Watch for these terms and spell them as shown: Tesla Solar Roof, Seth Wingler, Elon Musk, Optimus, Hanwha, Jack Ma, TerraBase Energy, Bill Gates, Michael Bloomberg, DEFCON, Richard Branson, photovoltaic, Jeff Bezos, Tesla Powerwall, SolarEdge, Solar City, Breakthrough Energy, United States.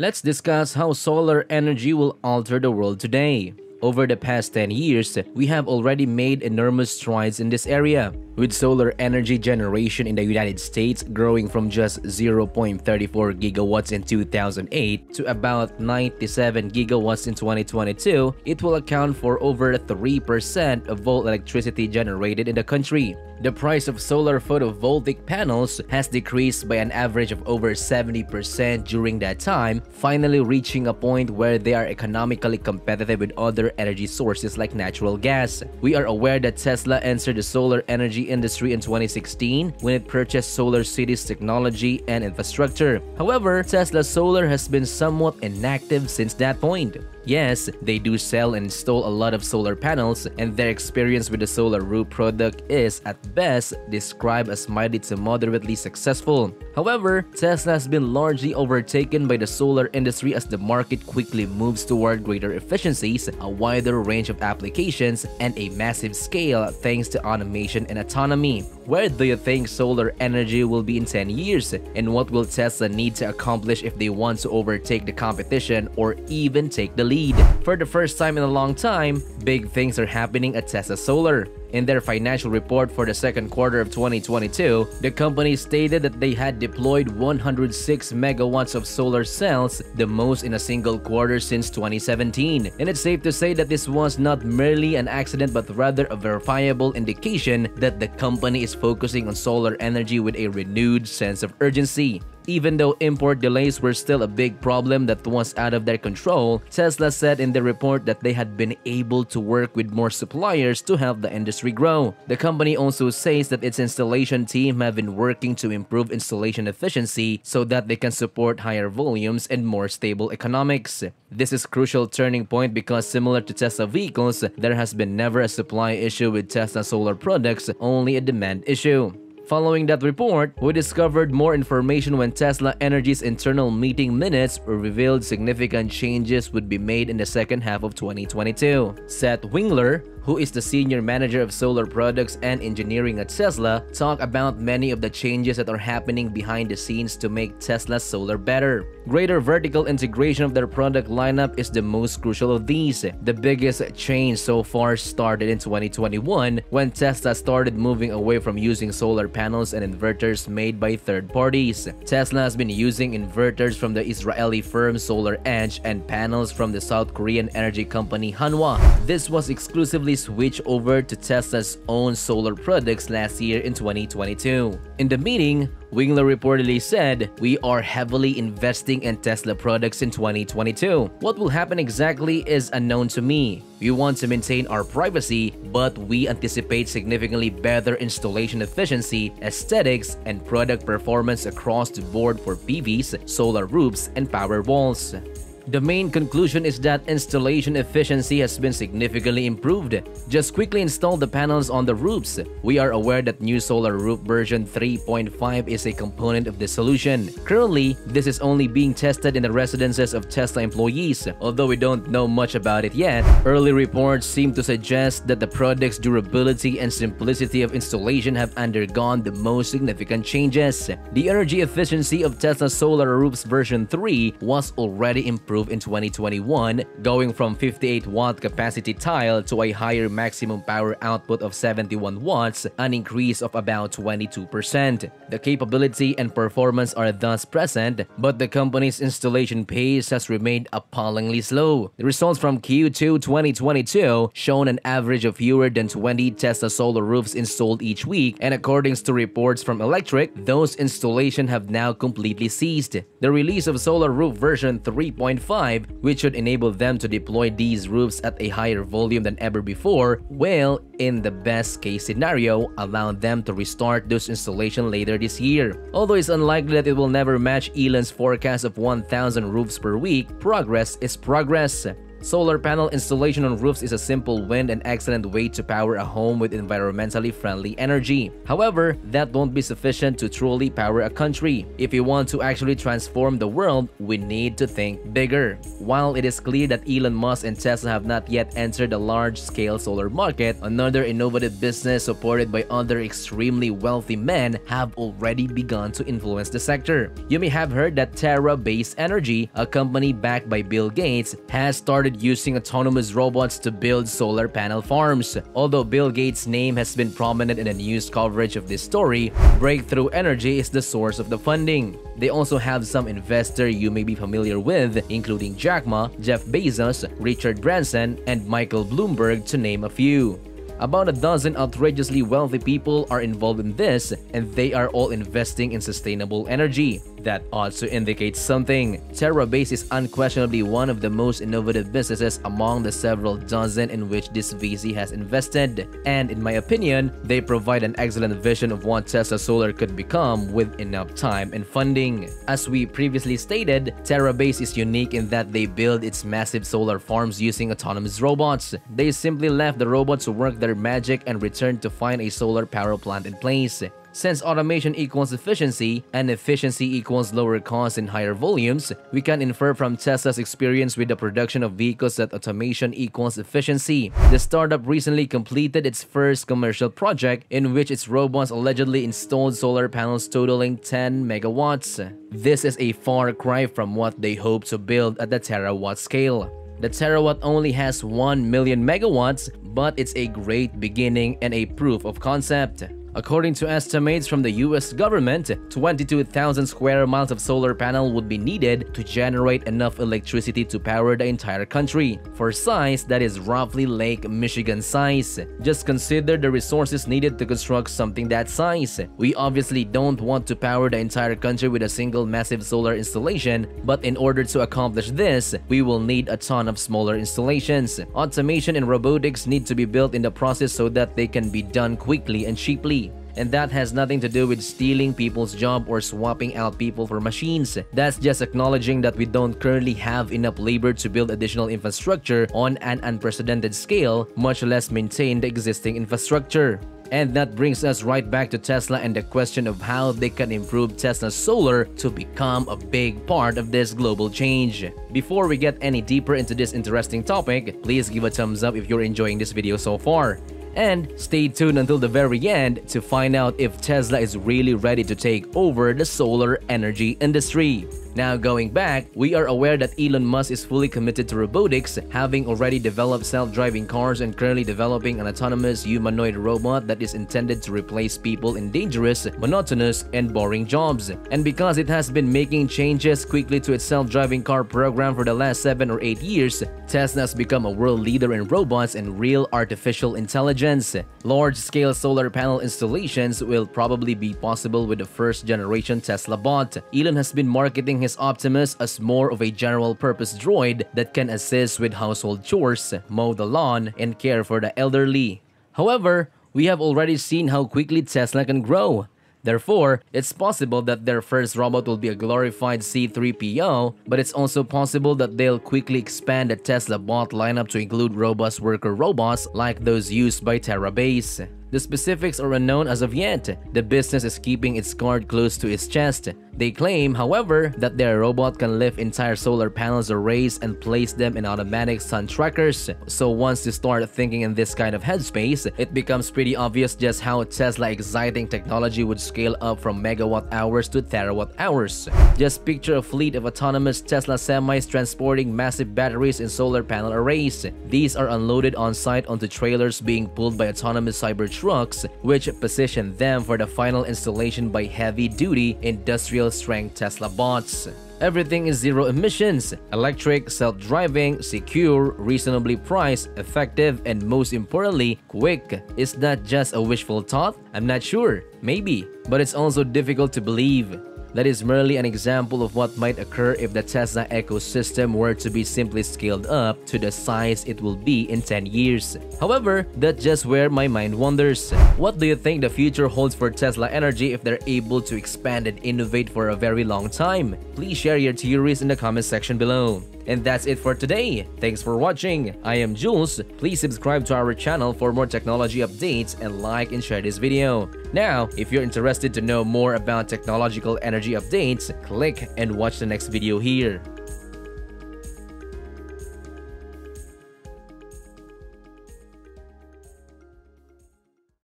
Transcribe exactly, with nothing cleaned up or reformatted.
Let's discuss how solar energy will alter the world today. Over the past ten years, we have already made enormous strides in this area, with solar energy generation in the United States growing from just zero point three four gigawatts in two thousand eight to about ninety-seven gigawatts in twenty twenty-two. It will account for over three percent of all electricity generated in the country. The price of solar photovoltaic panels has decreased by an average of over seventy percent during that time, finally reaching a point where they are economically competitive with other energy sources like natural gas. We are aware that Tesla entered the solar energy industry in twenty sixteen when it purchased Solar Cities technology and infrastructure. However, Tesla Solar has been somewhat inactive since that point. Yes, they do sell and install a lot of solar panels, and their experience with the Solar Roof product is, at best, described as mighty to moderately successful. However, Tesla has been largely overtaken by the solar industry as the market quickly moves toward greater efficiencies, a wider range of applications, and a massive scale thanks to automation and autonomy. Where do you think solar energy will be in ten years, and what will Tesla need to accomplish if they want to overtake the competition or even take the lead? For the first time in a long time, big things are happening at Tesla Solar. In their financial report for the second quarter of twenty twenty-two, the company stated that they had deployed one hundred six megawatts of solar cells, the most in a single quarter since twenty seventeen. And it's safe to say that this was not merely an accident but rather a verifiable indication that the company is focusing on solar energy with a renewed sense of urgency. Even though import delays were still a big problem that was out of their control, Tesla said in the report that they had been able to work with more suppliers to help the industry grow. The company also says that its installation team have been working to improve installation efficiency so that they can support higher volumes and more stable economics. This is a crucial turning point because, similar to Tesla vehicles, there has been never a supply issue with Tesla solar products, only a demand issue. Following that report, we discovered more information when Tesla Energy's internal meeting minutes revealed significant changes would be made in the second half of twenty twenty-two. Seth Wingler, who is the senior manager of solar products and engineering at Tesla, talked about many of the changes that are happening behind the scenes to make Tesla Solar better. Greater vertical integration of their product lineup is the most crucial of these. The biggest change so far started in twenty twenty-one when Tesla started moving away from using solar panels and inverters made by third parties. Tesla has been using inverters from the Israeli firm SolarEdge and panels from the South Korean energy company Hanwha. This was exclusively switch over to Tesla's own solar products last year in twenty twenty-two. In the meeting, Wingler reportedly said, "We are heavily investing in Tesla products in twenty twenty-two. What will happen exactly is unknown to me. We want to maintain our privacy, but we anticipate significantly better installation efficiency, aesthetics, and product performance across the board for P Vs, solar roofs, and power walls." The main conclusion is that installation efficiency has been significantly improved. Just quickly install the panels on the roofs. We are aware that new Solar Roof version three point five is a component of this solution. Currently, this is only being tested in the residences of Tesla employees. Although we don't know much about it yet, early reports seem to suggest that the product's durability and simplicity of installation have undergone the most significant changes. The energy efficiency of Tesla Solar Roofs version three was already improved in twenty twenty-one, going from fifty-eight watt capacity tile to a higher maximum power output of seventy-one watts, an increase of about twenty-two percent. The capability and performance are thus present, but the company's installation pace has remained appallingly slow. The results from Q two twenty twenty-two shown an average of fewer than twenty Tesla solar roofs installed each week, and according to reports from Electric, those installations have now completely ceased. The release of Solar Roof version three point five, which should enable them to deploy these roofs at a higher volume than ever before, will, in the best case scenario, allow them to restart those installations later this year. Although it's unlikely that it will never match Elon's forecast of one thousand roofs per week, progress is progress. Solar panel installation on roofs is a simple win and excellent way to power a home with environmentally friendly energy. However, that won't be sufficient to truly power a country. If we want to actually transform the world, we need to think bigger. While it is clear that Elon Musk and Tesla have not yet entered the large-scale solar market, another innovative business supported by other extremely wealthy men have already begun to influence the sector. You may have heard that TerraBase Energy, a company backed by Bill Gates, has started using autonomous robots to build solar panel farms. Although Bill Gates' name has been prominent in the news coverage of this story, Breakthrough Energy is the source of the funding. They also have some investors you may be familiar with, including Jack Ma, Jeff Bezos, Richard Branson, and Michael Bloomberg, to name a few. About a dozen outrageously wealthy people are involved in this, and they are all investing in sustainable energy. That ought to indicate something. TerraBase is unquestionably one of the most innovative businesses among the several dozen in which this V C has invested. And in my opinion, they provide an excellent vision of what Tesla Solar could become with enough time and funding. As we previously stated, TerraBase is unique in that they build its massive solar farms using autonomous robots. They simply left the robots to work their magic and returned to find a solar power plant in place. Since automation equals efficiency, and efficiency equals lower costs and higher volumes, we can infer from Tesla's experience with the production of vehicles that automation equals efficiency. The startup recently completed its first commercial project, in which its robots allegedly installed solar panels totaling ten megawatts. This is a far cry from what they hope to build at the terawatt scale. The terawatt only has one million megawatts, but it's a great beginning and a proof of concept. According to estimates from the U S government, twenty-two thousand square miles of solar panel would be needed to generate enough electricity to power the entire country. For size, that is roughly Lake Michigan size. Just consider the resources needed to construct something that size. We obviously don't want to power the entire country with a single massive solar installation, but in order to accomplish this, we will need a ton of smaller installations. Automation and robotics need to be built in the process so that they can be done quickly and cheaply. And that has nothing to do with stealing people's job or swapping out people for machines. That's just acknowledging that we don't currently have enough labor to build additional infrastructure on an unprecedented scale, much less maintain the existing infrastructure. And that brings us right back to Tesla and the question of how they can improve Tesla Solar to become a big part of this global change. Before we get any deeper into this interesting topic, please give a thumbs up if you're enjoying this video so far. And stay tuned until the very end to find out if Tesla is really ready to take over the solar energy industry. Now going back, we are aware that Elon Musk is fully committed to robotics, having already developed self-driving cars and currently developing an autonomous humanoid robot that is intended to replace people in dangerous, monotonous, and boring jobs. And because it has been making changes quickly to its self-driving car program for the last seven or eight years, Tesla has become a world leader in robots and real artificial intelligence. Large-scale solar panel installations will probably be possible with the first-generation Tesla bot. Elon has been marketing his Optimus as more of a general-purpose droid that can assist with household chores, mow the lawn, and care for the elderly. However, we have already seen how quickly Tesla can grow. Therefore, it's possible that their first robot will be a glorified C three P O, but it's also possible that they'll quickly expand the Tesla bot lineup to include robust worker robots like those used by TerraBase. The specifics are unknown as of yet. The business is keeping its card close to its chest. They claim, however, that their robot can lift entire solar panels arrays and place them in automatic sun trackers. So once you start thinking in this kind of headspace, it becomes pretty obvious just how Tesla exciting technology would scale up from megawatt hours to terawatt hours. Just picture a fleet of autonomous Tesla semis transporting massive batteries and solar panel arrays. These are unloaded on site onto trailers being pulled by autonomous cyber trucks, which position them for the final installation by heavy-duty, industrial-strength Tesla bots. Everything is zero emissions, electric, self-driving, secure, reasonably priced, effective, and most importantly, quick. Is that just a wishful thought? I'm not sure. Maybe. But it's also difficult to believe. That is merely an example of what might occur if the Tesla ecosystem were to be simply scaled up to the size it will be in ten years. However, that's just where my mind wanders. What do you think the future holds for Tesla Energy if they're able to expand and innovate for a very long time? Please share your theories in the comment section below. And that's it for today. Thanks for watching. I am Jules. Please subscribe to our channel for more technology updates and like and share this video. Now, if you're interested to know more about technological energy updates, click and watch the next video here.